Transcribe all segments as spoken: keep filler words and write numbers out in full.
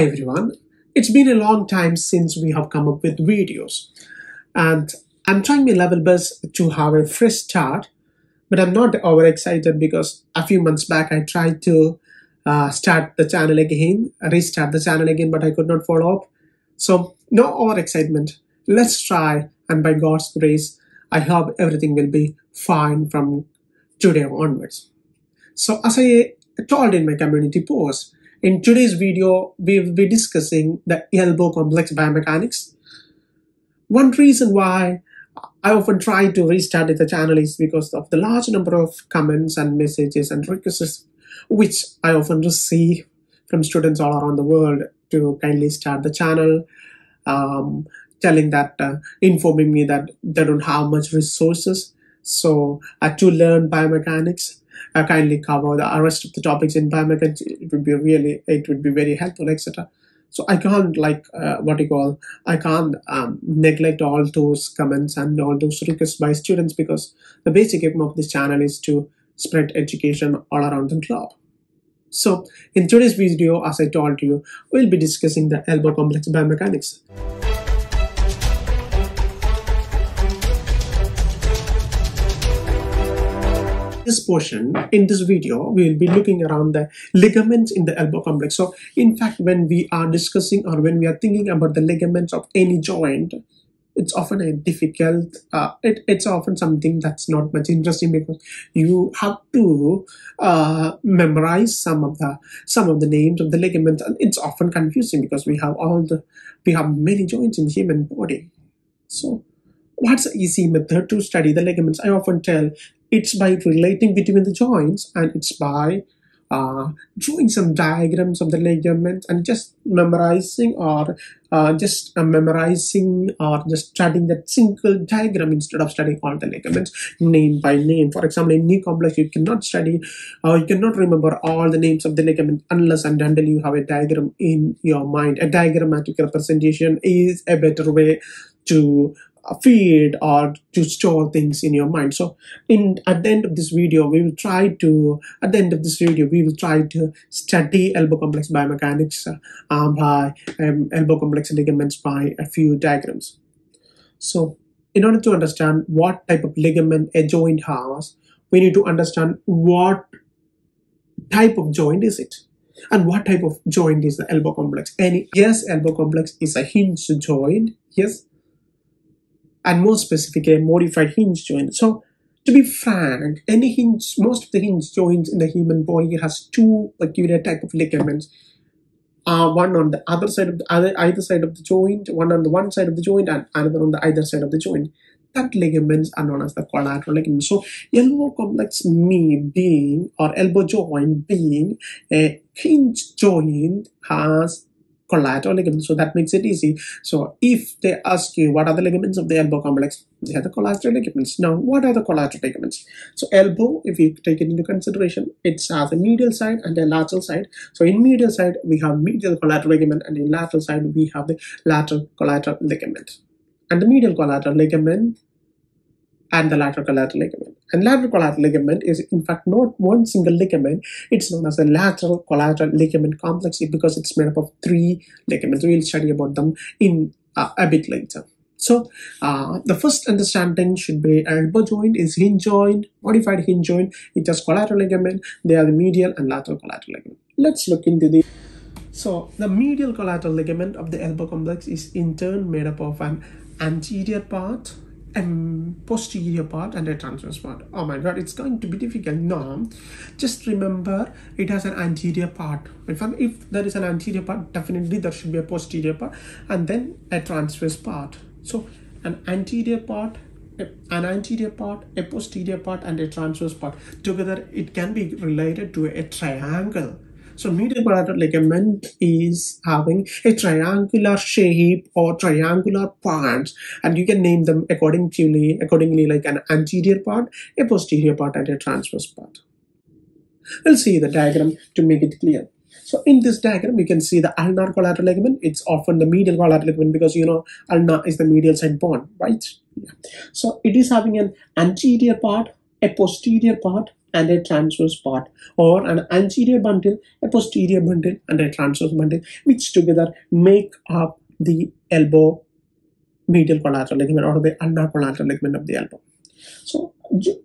Hi everyone, it's been a long time since we have come up with videos and I'm trying my level best to have a fresh start, but I'm not overexcited because a few months back I tried to uh, start the channel again, restart the channel again, but I could not follow up. So no overexcitement, let's try, and by God's grace I hope everything will be fine from today onwards. So as I told in my community post, in today's video, we will be discussing the elbow complex biomechanics. One reason why I often try to restart the channel is because of the large number of comments and messages and requests which I often receive from students all around the world to kindly start the channel, um, telling that, uh, informing me that they don't have much resources. So uh, to learn biomechanics, I kindly cover the rest of the topics in biomechanics. It would be really, it would be very helpful, et cetera. So I can't like uh, what you call, I can't um, neglect all those comments and all those requests by students, because the basic aim of this channel is to spread education all around the globe. So in today's video, as I told you, we'll be discussing the elbow complex biomechanics. This portion in this video, we will be looking around the ligaments in the elbow complex. So in fact, when we are discussing or when we are thinking about the ligaments of any joint, it's often a difficult uh, it, it's often something that's not much interesting, because you have to uh, memorize some of the some of the names of the ligaments, and it's often confusing because we have all the we have many joints in the human body. So what's the easy method to study the ligaments? I often tell it's by relating between the joints, and it's by uh, drawing some diagrams of the ligaments and just memorizing or uh, just uh, memorizing or just studying that single diagram instead of studying all the ligaments name by name. For example, in knee complex, you cannot study or uh, you cannot remember all the names of the ligament unless and until you have a diagram in your mind. A diagrammatic representation is a better way to feed or to store things in your mind. So in at the end of this video we will try to at the end of this video we will try to study elbow complex biomechanics uh, by um, elbow complex ligaments by a few diagrams. So in order to understand what type of ligament a joint has, we need to understand what type of joint is it and what type of joint is the elbow complex. Any yes elbow complex is a hinge joint, yes, and more specifically a modified hinge joint. So to be frank, any hinge, most of the hinge joints in the human body has two peculiar type of ligaments, uh, one on the other side of the other either side of the joint, one on the one side of the joint and another on the either side of the joint. That ligaments are known as the collateral ligaments. So elbow complex me being or elbow joint being a hinge joint has collateral ligaments, so that makes it easy. So if they ask you what are the ligaments of the elbow complex, they are the collateral ligaments. Now what are the collateral ligaments? So elbow, if you take it into consideration, it has a medial side and a lateral side. So in medial side we have medial collateral ligament, and in lateral side we have the lateral collateral ligament. And the medial collateral ligament and the lateral collateral ligament. And lateral collateral ligament is in fact not one single ligament. It's known as the lateral collateral ligament complex because it's made up of three ligaments. We'll study about them in uh, a bit later. So uh, the first understanding should be elbow joint is hinge joint, modified hinge joint. It has collateral ligament. They are the medial and lateral collateral ligament. Let's look into the. So the medial collateral ligament of the elbow complex is in turn made up of an anterior part, a posterior part and a transverse part. Oh my god, it's going to be difficult. No, just remember it has an anterior part. In fact, if there is an anterior part, definitely there should be a posterior part and then a transverse part. So an anterior part, an anterior part, a posterior part and a transverse part together, it can be related to a triangle. So medial collateral ligament is having a triangular shape or triangular parts, and you can name them accordingly, accordingly like an anterior part, a posterior part and a transverse part. We'll see the diagram to make it clear. So in this diagram, you can see the ulnar collateral ligament. It's often the medial collateral ligament because you know ulna is the medial side bone, right? Yeah. So it is having an anterior part, a posterior part and a transverse part, or an anterior bundle, a posterior bundle, and a transverse bundle, which together make up the elbow medial collateral ligament or the ulnar collateral ligament of the elbow. So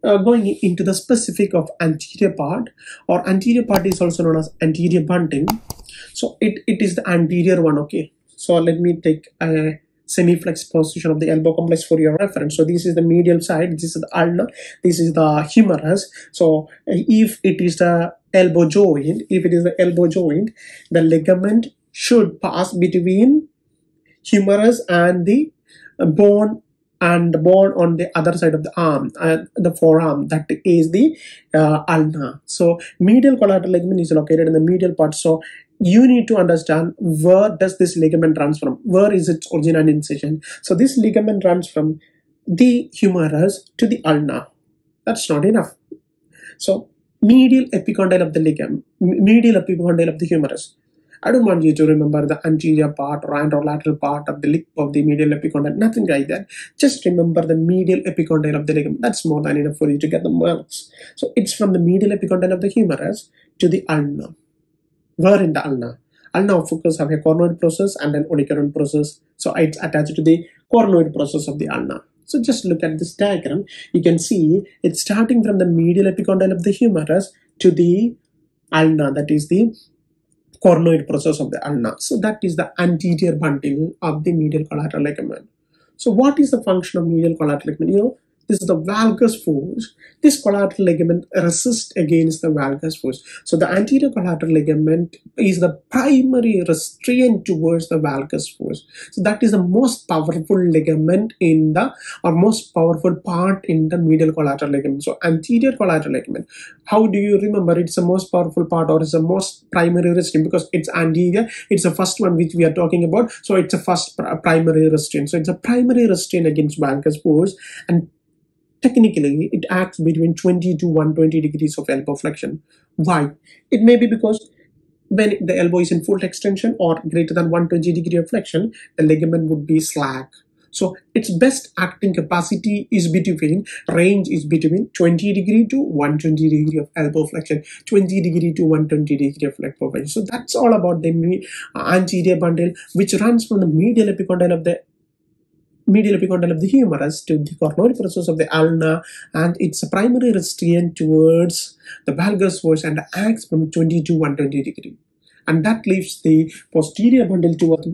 uh, going into the specific of anterior part, or anterior part is also known as anterior bundle. So it, it is the anterior one, okay. So let me take a semiflex position of the elbow complex for your reference. So this is the medial side, this is the ulnar, this is the humerus. So if it is the elbow joint, if it is the elbow joint, the ligament should pass between humerus and the bone, and the bone on the other side of the arm, and the forearm, that is the uh, ulna. So medial collateral ligament is located in the medial part. So you need to understand where does this ligament runs from, where is its origin and incision. So this ligament runs from the humerus to the ulna. That's not enough. So medial epicondyle of the ligament, medial epicondyle of the humerus. I don't want you to remember the anterior part or anterolateral part of the lip of the medial epicondyle, nothing like that. Just remember the medial epicondyle of the ligament. That's more than enough for you to get the marks. So it's from the medial epicondyle of the humerus to the ulna. Where in the ulna? Ulna of Fuchs have a coronoid process and an onychoron process. So it's attached to the coronoid process of the ulna. So just look at this diagram. You can see it's starting from the medial epicondyle of the humerus to the ulna, that is the coronoid process of the ulna. So that is the anterior bundle of the medial collateral ligament. So what is the function of medial collateral ligament? You know, this is the valgus force. This collateral ligament resists against the valgus force. So the anterior collateral ligament is the primary restraint towards the valgus force. So that is the most powerful ligament in the, or most powerful part in the medial collateral ligament. So anterior collateral ligament, how do you remember it's the most powerful part or it's the most primary restraint? Because it's anterior, it's the first one which we are talking about. So it's a first pr primary restraint. So it's a primary restraint against valgus force, and technically, it acts between twenty to one hundred twenty degrees of elbow flexion. Why? It may be because when the elbow is in full extension or greater than one hundred twenty degree of flexion, the ligament would be slack. So its best acting capacity is between, range is between twenty degree to one hundred twenty degree of elbow flexion, twenty degree to one hundred twenty degree of elbow flexion. So that's all about the anterior bundle, which runs from the medial epicondyle of the medial epicondyle of the humerus to the coronoid process of the ulna, and it's a primary restraint towards the valgus force and acts from twenty to one hundred twenty degree. And that leaves the posterior bundle to what?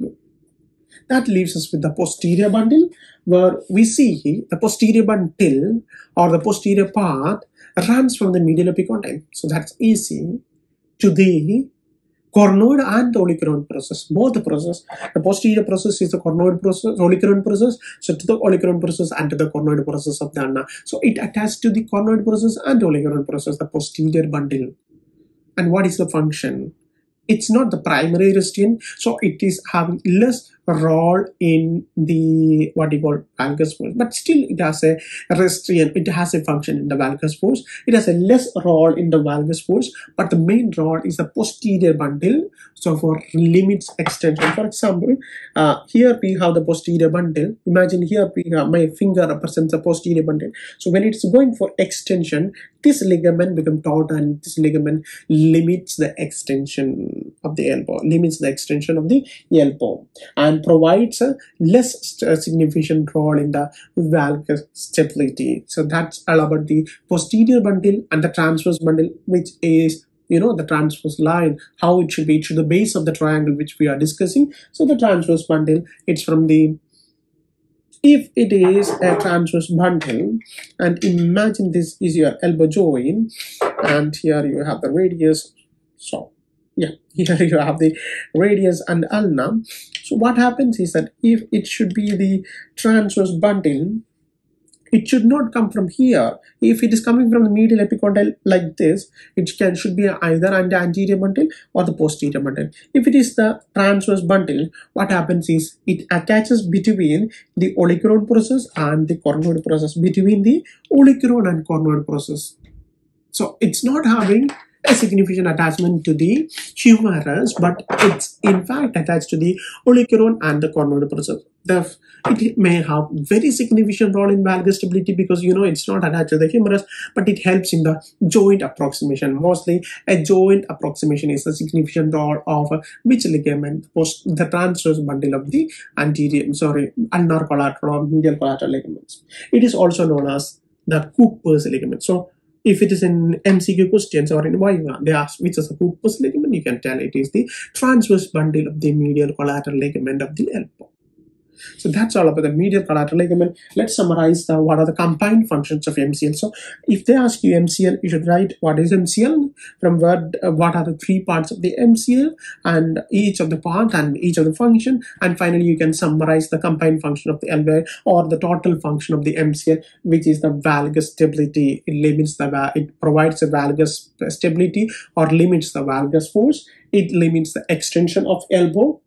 That leaves us with the posterior bundle, where we see the posterior bundle or the posterior part runs from the medial epicondyle. So that's easy, to the coronoid and the olecranon process, both the process. The posterior process is the coronoid process, olecranon process. So to the olecranon process and to the coronoid process of the ulna. So it attached to the coronoid process and olecranon process, the posterior bundle. And what is the function? It's not the primary restraint, so it is having less role in the what you call valgus force, but still it has a restraint, it has a function in the valgus force. It has a less role in the valgus force, but the main role is the posterior bundle. So for limits extension, for example, uh, here we have the posterior bundle. Imagine here we have my finger represents the posterior bundle. So when it's going for extension, this ligament becomes taut, and this ligament limits the extension of the elbow, limits the extension of the elbow, and provides a less significant role in the valgus stability. So that's all about the posterior bundle and the transverse bundle, which is, you know, the transverse line, how it should be to the base of the triangle which we are discussing. So the transverse bundle, it's from the, if it is a transverse bundle, and imagine this is your elbow joint, and here you have the radius. So yeah, here you have the radius and ulna. So what happens is that if it should be the transverse bundle, it should not come from here. If it is coming from the medial epicondyle like this, it can should be either an anterior bundle or the posterior bundle. If it is the transverse bundle, what happens is it attaches between the olecranon process and the coronoid process, between the olecranon and coronoid process. So it's not having a significant attachment to the humerus, but it's in fact attached to the olecranon and the cornoid process. The, it may have very significant role in valgus stability because you know it's not attached to the humerus, but it helps in the joint approximation. Mostly a joint approximation is a significant role of which ligament? Post the transverse bundle of the anterior, sorry, ulnar collateral or medial collateral ligaments. It is also known as the Cooper's ligament. So if it is in M C Q questions or in Viva, they ask which is the Cooper's ligament, you can tell it is the transverse bundle of the medial collateral ligament of the elbow. So that's all about the medial collateral ligament. Let's summarize the, what are the combined functions of M C L. So if they ask you M C L, you should write what is M C L, from what, uh, what are the three parts of the M C L, and each of the part and each of the function. And finally, you can summarize the combined function of the L V or the total function of the M C L, which is the valgus stability. It limits the, it provides a valgus stability or limits the valgus force. It limits the extension of elbow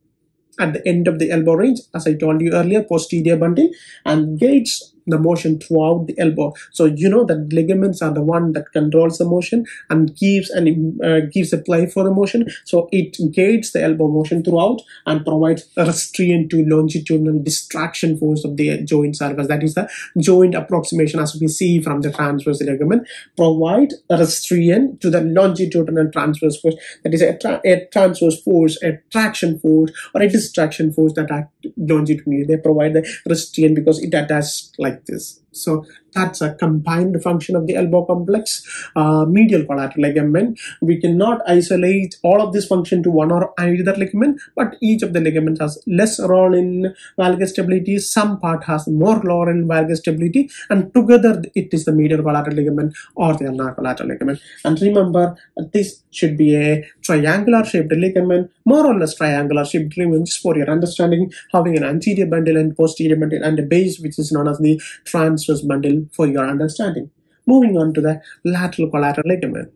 at the end of the elbow range, as I told you earlier, posterior bundle, and gates the motion throughout the elbow. So you know that ligaments are the one that controls the motion and gives and uh, gives a play for the motion. So it gates the elbow motion throughout and provides a restraint to longitudinal distraction force of the joint surface. That is the joint approximation, as we see from the transverse ligament, provide a restraint to the longitudinal transverse force. That is a, tra a transverse force, a traction force, or a distraction force that act longitudinally. They provide the restraint because it attaches like this. So that's a combined function of the elbow complex, uh, medial collateral ligament. We cannot isolate all of this function to one or either ligament, but each of the ligaments has less role in valgus stability, some part has more role in valgus stability, and together it is the medial collateral ligament or the ulnar collateral ligament. And remember, this should be a triangular shaped ligament, more or less triangular shaped ligament, just for your understanding, having an anterior bundle and posterior bundle and a base, which is known as the trans bundle for your understanding. Moving on to the lateral collateral ligament.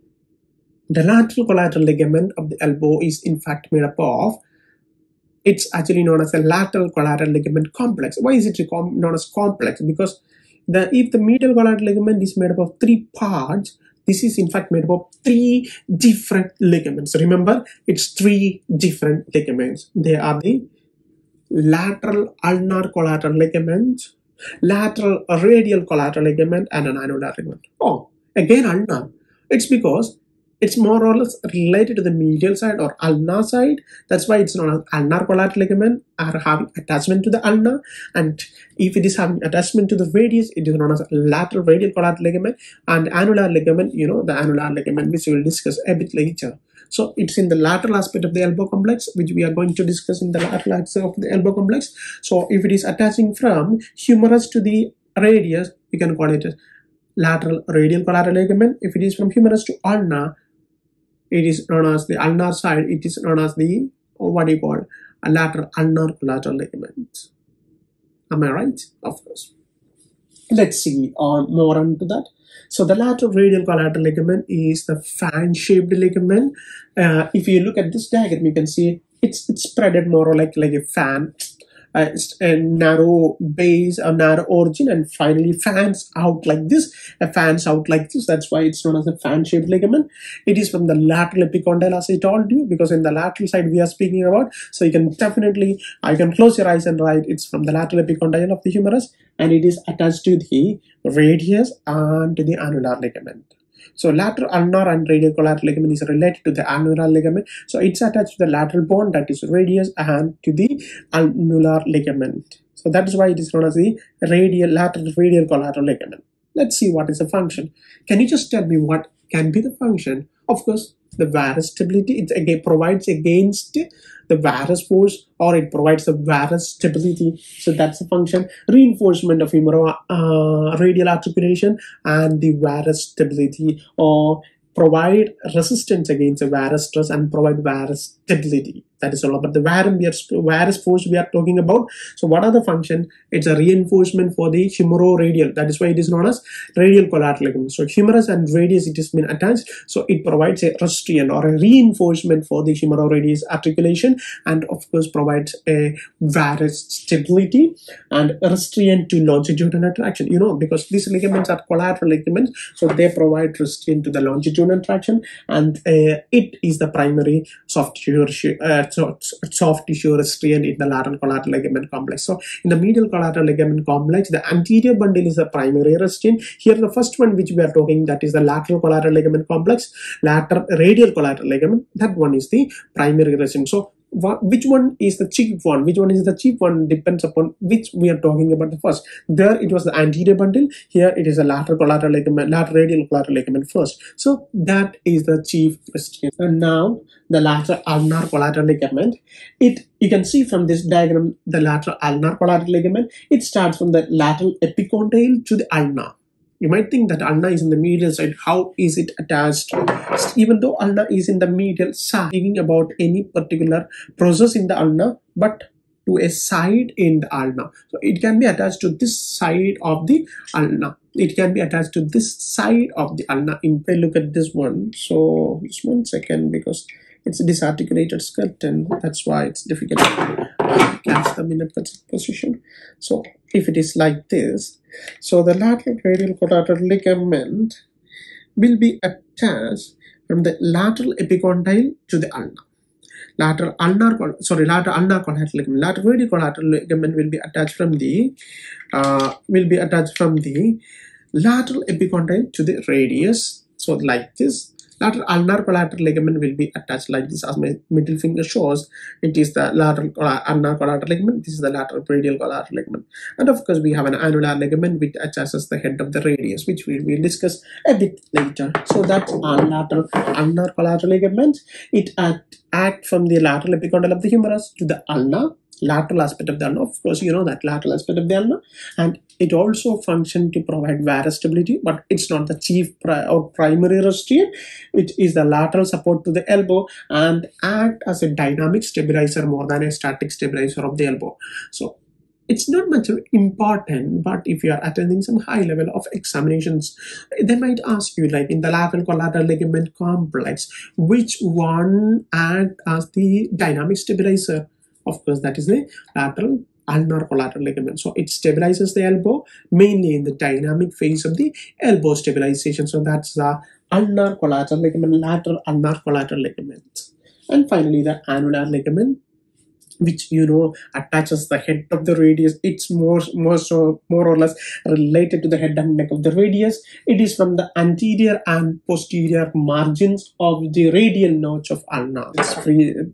The lateral collateral ligament of the elbow is in fact made up of, it's actually known as the lateral collateral ligament complex. Why is it known as complex? Because the if the medial collateral ligament is made up of three parts, this is in fact made up of three different ligaments. Remember, it's three different ligaments. They are the lateral ulnar collateral ligament, lateral radial collateral ligament, and an annular ligament. Oh, again ulnar. It's because it's more or less related to the medial side or ulnar side. That's why it's known as ulnar collateral ligament, are having attachment to the ulna. And if it is having attachment to the radius, it is known as lateral radial collateral ligament. And annular ligament, you know, the annular ligament, which we will discuss a bit later. So it's in the lateral aspect of the elbow complex, which we are going to discuss in the lateral aspect of the elbow complex. So if it is attaching from humerus to the radius, we can call it lateral radial collateral ligament. If it is from humerus to ulna, it is known as the ulnar side. It is known as the, oh, what do you call, a lateral ulnar collateral ligament. Am I right? Of course. Let's see on uh, more on to that. So the lateral radial collateral ligament is the fan-shaped ligament. Uh, if you look at this diagram, you can see it's it's spreaded more or like like a fan. Uh, it's a narrow base, a narrow origin, and finally fans out like this. It fans out like this. That's why it's known as a fan-shaped ligament. It is from the lateral epicondyle, as I told you, because in the lateral side we are speaking about. So you can definitely, I can close your eyes and write it's from the lateral epicondyle of the humerus, and it is attached to the radius and to the annular ligament. So lateral ulnar and radial collateral ligament is related to the annular ligament. So it's attached to the lateral bone, that is radius, and to the annular ligament. So that is why it is known as the radial lateral radial collateral ligament. Let's see what is the function. Can you just tell me what can be the function? Of course, the valgus stability. It again provides against the valgus force, or it provides the valgus stability. So that's the function. Reinforcement of humeral uh, radial articulation and the valgus stability, or provide resistance against the valgus stress and provide valgus stability. That is all. But the where we are where is force we are talking about. So what are the function? It's a reinforcement for the humororadial. That is why it is known as radial collateral. So humerus and radius it has been attached. So it provides a restriction or a reinforcement for the humororadius articulation, and of course provides a varus stability and restriction to longitudinal traction. You know, because these ligaments are collateral ligaments, so they provide restriction to the longitudinal traction, and uh, it is the primary soft tissue. Uh, So soft tissue restraint in the lateral collateral ligament complex. So in the medial collateral ligament complex, the anterior bundle is the primary restraint. Here the first one which we are talking, that is the lateral collateral ligament complex, lateral radial collateral ligament, that one is the primary restraint. So which one is the cheap one, which one is the cheap one depends upon which we are talking about the first. There it was the anterior bundle, here it is the lateral collateral ligament, lateral radial collateral ligament first. So that is the chief restraint. And now the lateral ulnar collateral ligament, it you can see from this diagram, the lateral ulnar collateral ligament, it starts from the lateral epicondyle to the ulna. You might think that ulna is in the medial side. How is it attached? Even though ulna is in the medial side, thinking about any particular process in the ulna, but to a side in the ulna. So it can be attached to this side of the ulna. It can be attached to this side of the ulna. If I look at this one, so just one second, because it's a disarticulated skeleton. That's why it's difficult to catch them in a position. So if it is like this, so the lateral radial collateral ligament will be attached from the lateral epicondyle to the ulna. Lateral ulnar, sorry, lateral ulnar collateral ligament, lateral radial collateral ligament will be attached from the uh, will be attached from the lateral epicondyle to the radius. So like this. Lateral ulnar collateral ligament will be attached like this, as my middle finger shows. It is the lateral ulnar collateral ligament. This is the lateral radial collateral ligament. And of course, we have an annular ligament which attaches the head of the radius, which we will discuss a bit later. So that's our lateral ulnar collateral ligament. It act, act from the lateral epicondyle of the humerus to the ulna, lateral aspect of the ulna. Of course, you know that lateral aspect of the ulna, and it also functions to provide varus stability, but it's not the chief pri or primary restraint. It is the lateral support to the elbow and act as a dynamic stabilizer more than a static stabilizer of the elbow. So it's not much important, but if you are attending some high level of examinations, they might ask you, like in the lateral collateral ligament complex, which one acts as the dynamic stabilizer? Of course, that is the lateral ulnar collateral ligament. So it stabilizes the elbow, mainly in the dynamic phase of the elbow stabilization. So that's the ulnar collateral ligament, lateral ulnar collateral ligament. And finally, the annular ligament, which you know attaches the head of the radius. It's more, more, so, more or less related to the head and neck of the radius. It is from the anterior and posterior margins of the radial notch of ulna. Its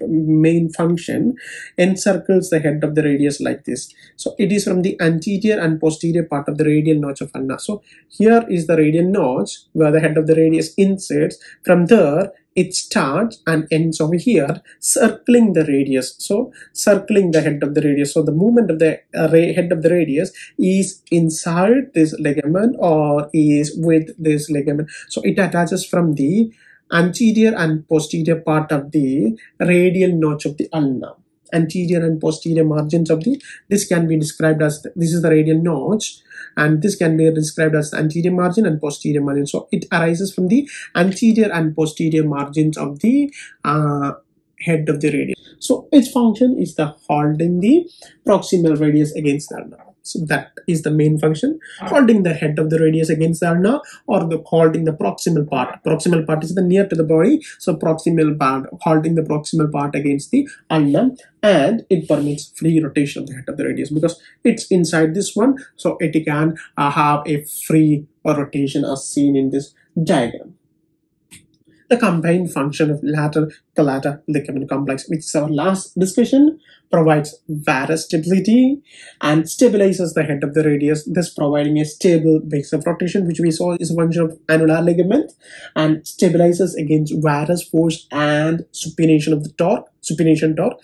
main function encircles the head of the radius like this. So it is from the anterior and posterior part of the radial notch of ulna. So here is the radial notch where the head of the radius inserts. From there, it starts and ends over here, circling the radius. So circling the head of the radius. So the movement of the uh, head of the radius is inside this ligament or is with this ligament. So it attaches from the anterior and posterior part of the radial notch of the ulna. Anterior and posterior margins of the, this can be described as, the, this is the radial notch, and this can be described as the anterior margin and posterior margin. So it arises from the anterior and posterior margins of the uh, head of the radius. So its function is the holding the proximal radius against the ulna. So that is the main function, holding the head of the radius against the ulna, or the holding the proximal part. Proximal part is the near to the body, so proximal part, holding the proximal part against the ulna, and it permits free rotation of the head of the radius because it's inside this one, so it can uh, have a free rotation as seen in this diagram. The combined function of lateral collateral ligament complex, which is our last discussion, provides varus stability and stabilizes the head of the radius, thus providing a stable base of rotation, which we saw is a function of annular ligament, and stabilizes against varus force and supination of the torque, supination torque.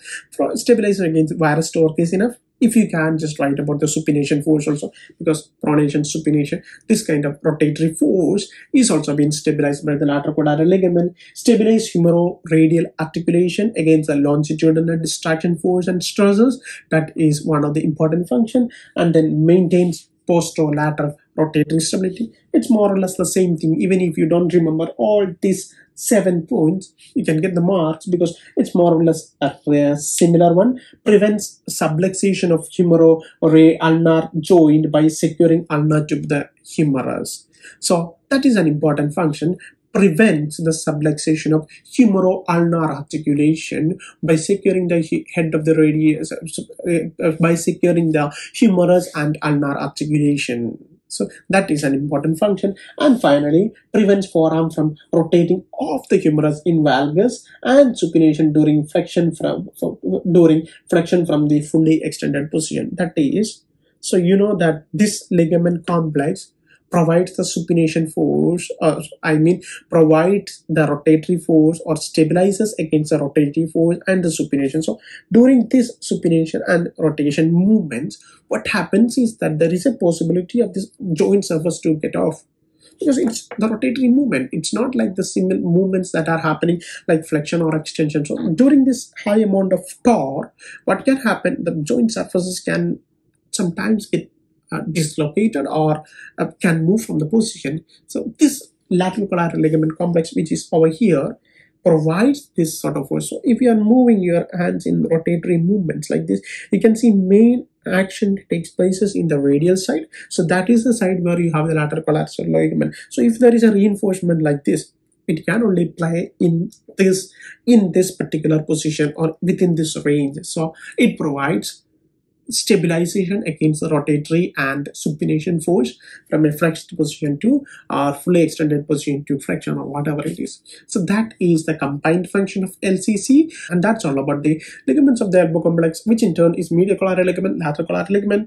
Stabilization against varus torque is enough. If you can, just write about the supination force also, because pronation, supination, this kind of rotatory force is also being stabilized by the lateral quadrilateral ligament. Stabilize humeroradial articulation against the longitudinal distraction force and stressors. That is one of the important function. And then maintains posterolateral rotatory stability. It's more or less the same thing. Even if you don't remember all these seven points, you can get the marks because it's more or less a uh, similar one. Prevents subluxation of humero or ulnar joint by securing ulnar to the humerus. So that is an important function. Prevents the subluxation of humero-ulnar articulation by securing the head of the radius, uh, by securing the humerus and ulnar articulation. So that is an important function. And finally, prevents forearm from rotating off the humerus in valgus and supination during flexion from, from during flexion from the fully extended position. That is, so you know that this ligament complex provides the supination force, or I mean provides the rotatory force or stabilizes against the rotatory force and the supination. So during this supination and rotation movements, what happens is that there is a possibility of this joint surface to get off. Because it's the rotatory movement. It's not like the single movements that are happening like flexion or extension. So during this high amount of torque, what can happen, the joint surfaces can sometimes get Uh, dislocated or uh, can move from the position. So this lateral collateral ligament complex, which is over here, provides this sort of force. So if you are moving your hands in rotatory movements like this, you can see main action takes places in the radial side. So that is the side where you have the lateral collateral ligament. So if there is a reinforcement like this, it can only play in this in this particular position or within this range. So it provides stabilization against the rotatory and supination force from a flexed position to or fully extended position to flexion or whatever it is. So that is the combined function of L C C, and that's all about the ligaments of the elbow complex, which in turn is medial collateral ligament, lateral collateral ligament,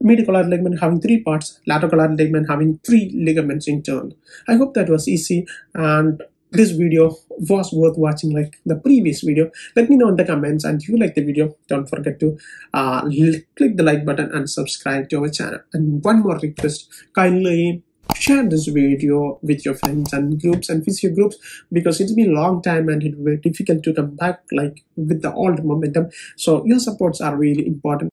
medial collateral ligament having three parts, lateral collateral ligament having three ligaments in turn. I hope that was easy and this video was worth watching like the previous video. Let me know in the comments, and if you like the video, don't forget to uh, click the like button and subscribe to our channel. And one more request, kindly share this video with your friends and groups and physio groups, because it's been a long time and it will be difficult to come back like with the old momentum. So your supports are really important.